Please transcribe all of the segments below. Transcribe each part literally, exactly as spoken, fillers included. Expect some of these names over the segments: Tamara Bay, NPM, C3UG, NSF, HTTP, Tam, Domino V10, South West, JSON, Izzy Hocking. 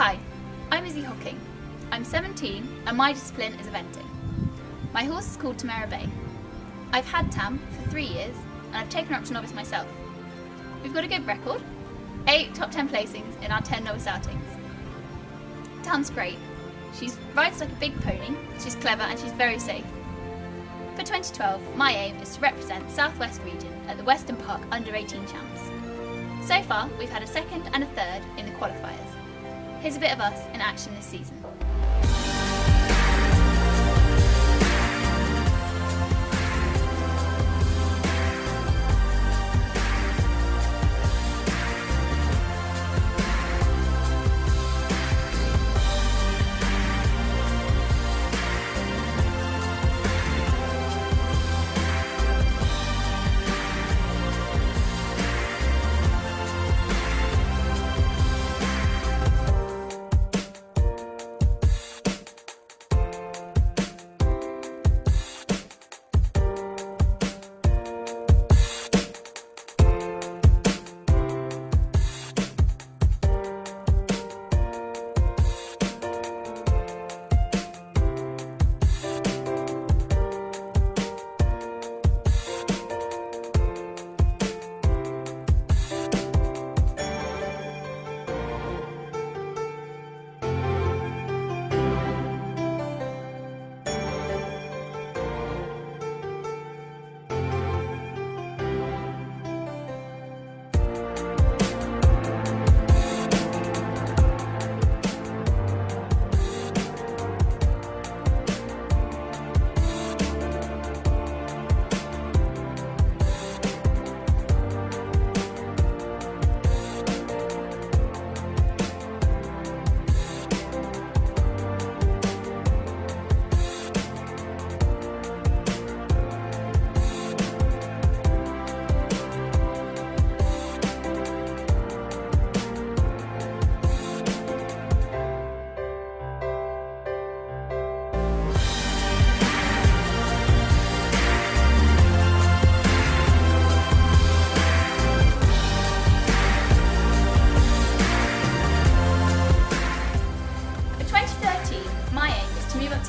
Hi, I'm Izzy Hocking. I'm seventeen and my discipline is eventing. My horse is called Tamara Bay. I've had Tam for three years and I've taken her up to novice myself. We've got a good record, eight top ten placings in our ten novice outings. Tam's great. She rides like a big pony, she's clever and she's very safe. For twenty twelve, my aim is to represent South West region at the Western Park Under eighteen Champs. So far, we've had a second and a third in the qualifiers. Here's a bit of us in action this season.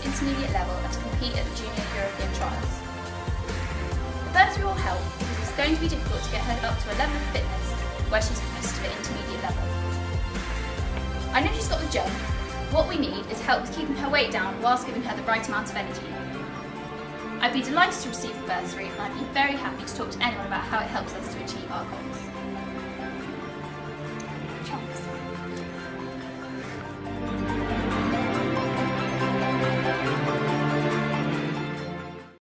Intermediate level and to compete at the Junior European Trials. The birds are all help because it's going to be difficult to get her up to a level of fitness where she's close to the intermediate level. I know she's got the jump. What we need is help with keeping her weight down whilst giving her the right amount of energy. I'd be delighted to receive the bursary and I'd be very happy to talk to anyone about how it helps us to achieve our goals.